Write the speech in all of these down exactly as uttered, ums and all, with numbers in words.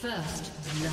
First blood.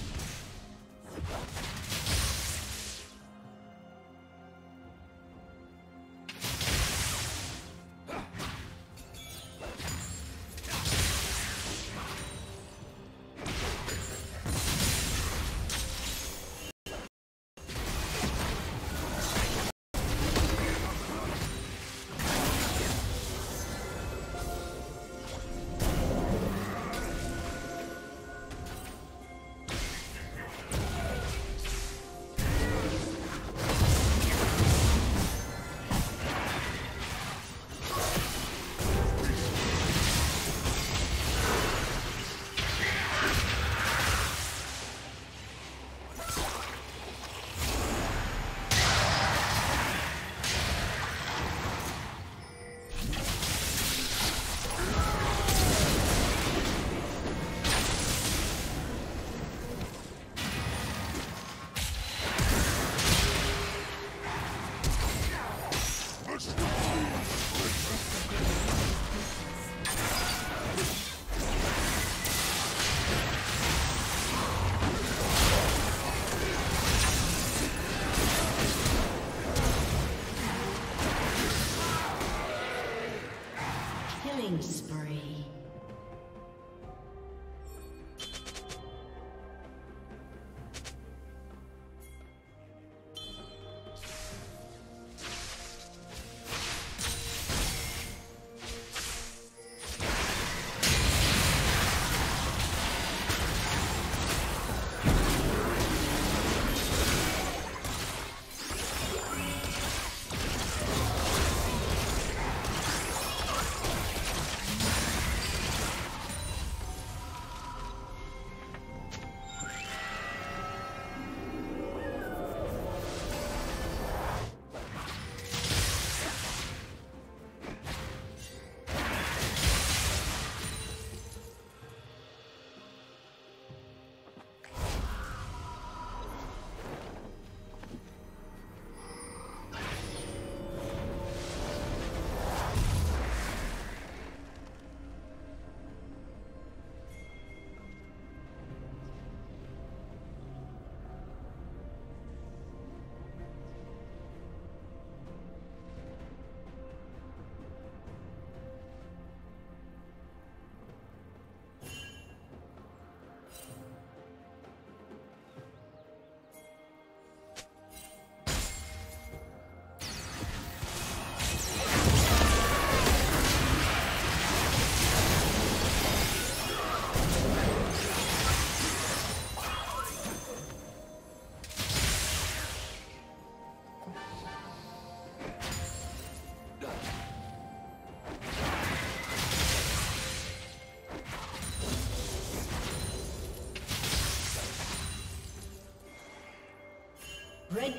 You Killing spree. Red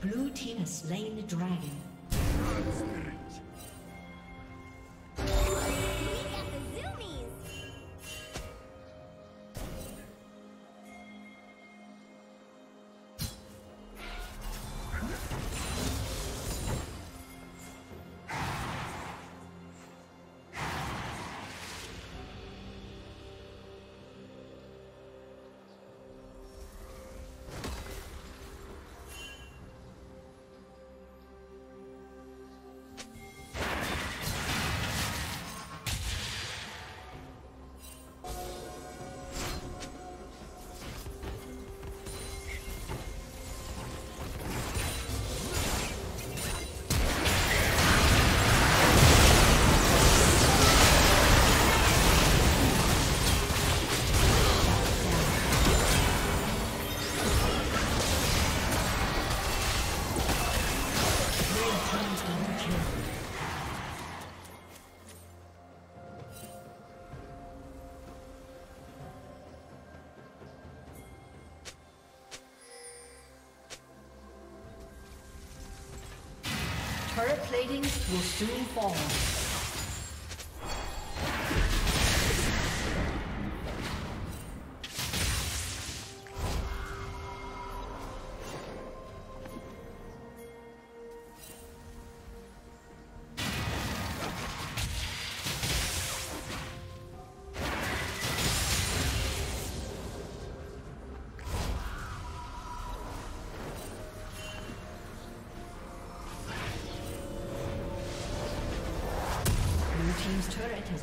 Blue team has slain the dragon. Turret plating will soon fall. team's turret has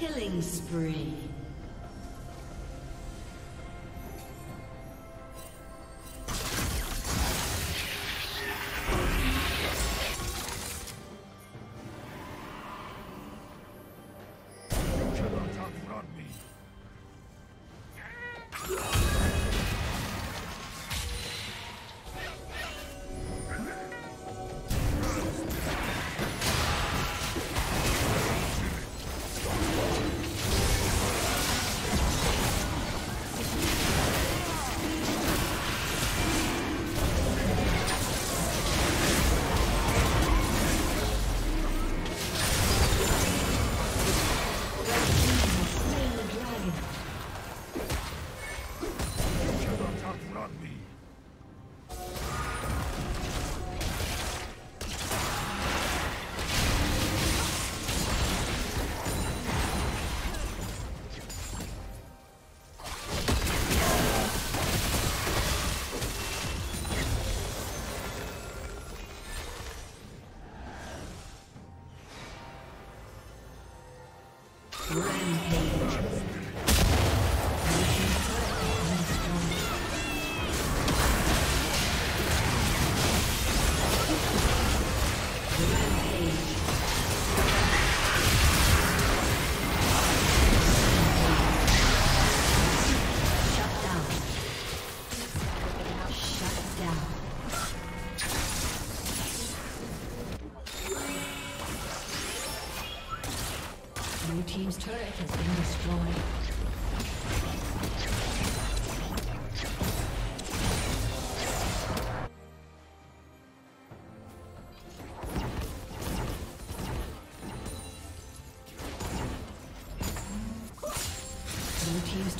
Killing spree. Team's turret has been destroyed. team's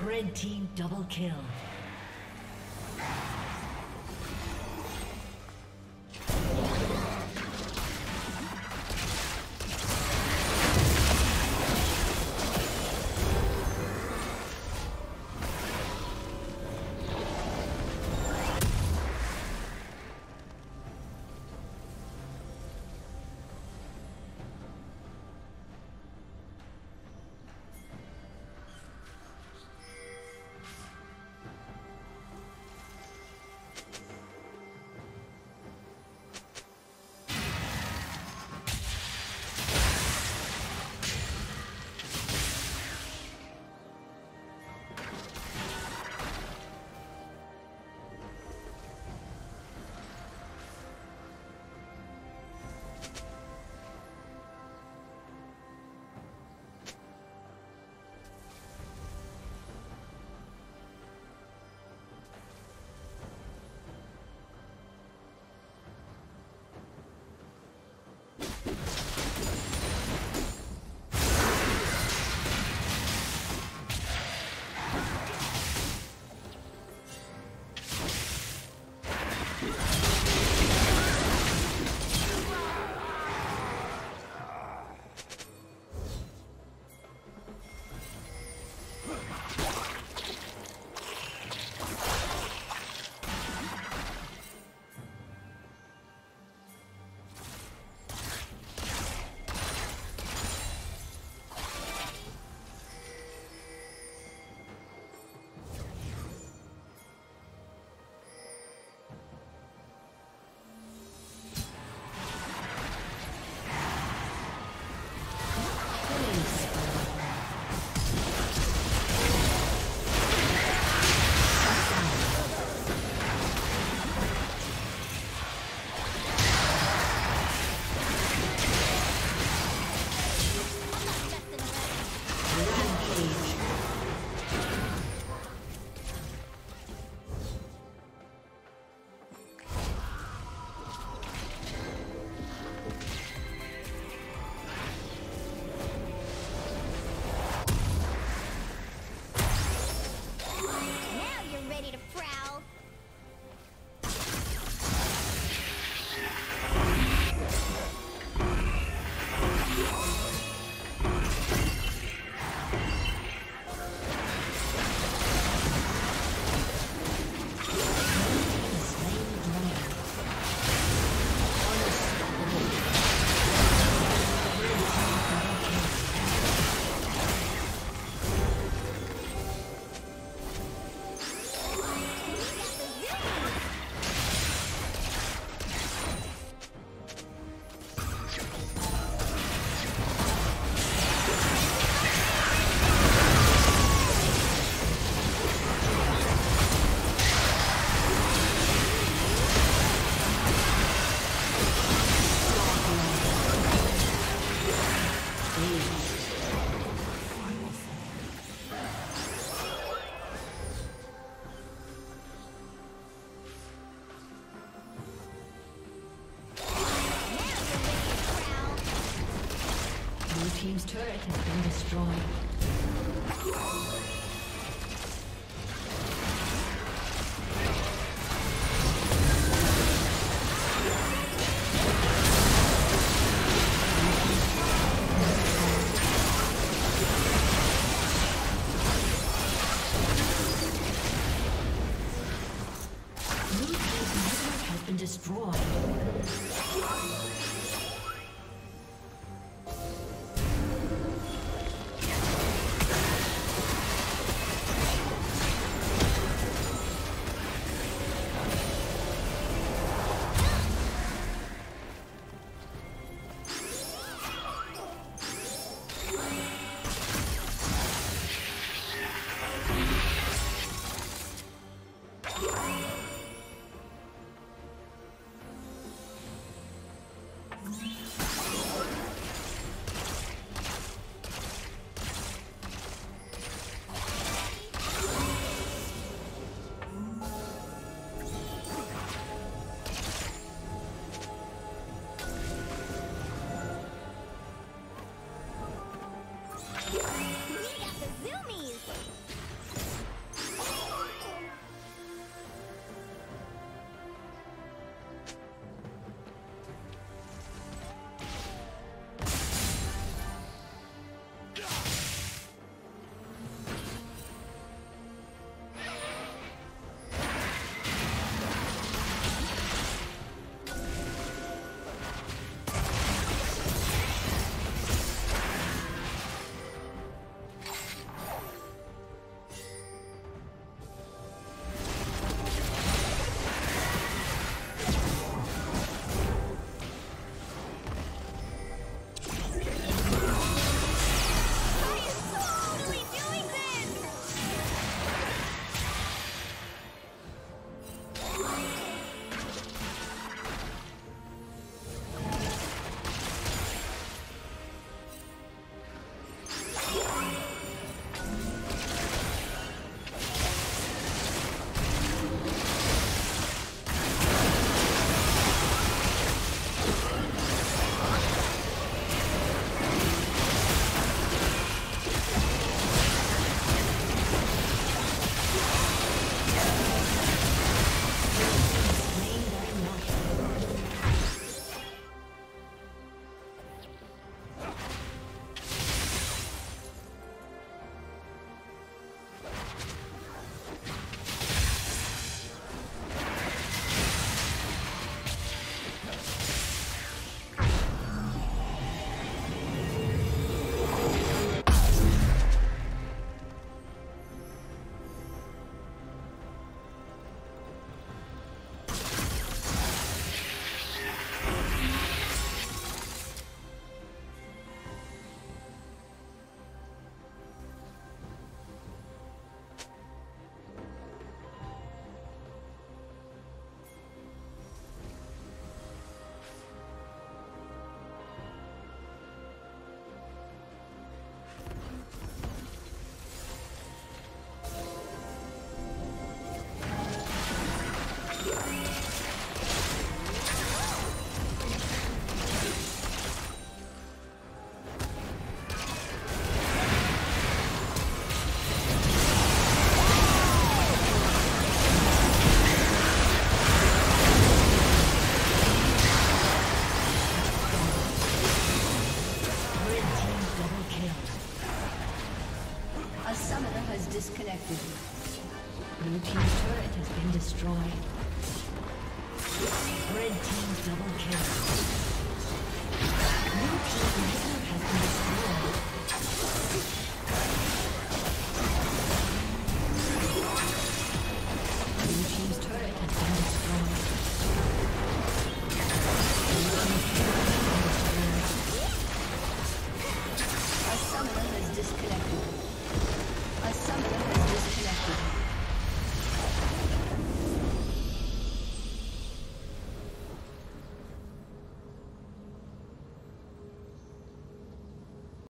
Red team double kill. team's turret has been destroyed. Disconnected. Blue team's turret has been destroyed. Red team's double kill. Blue team's turret has been destroyed.